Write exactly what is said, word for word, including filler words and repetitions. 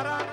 Para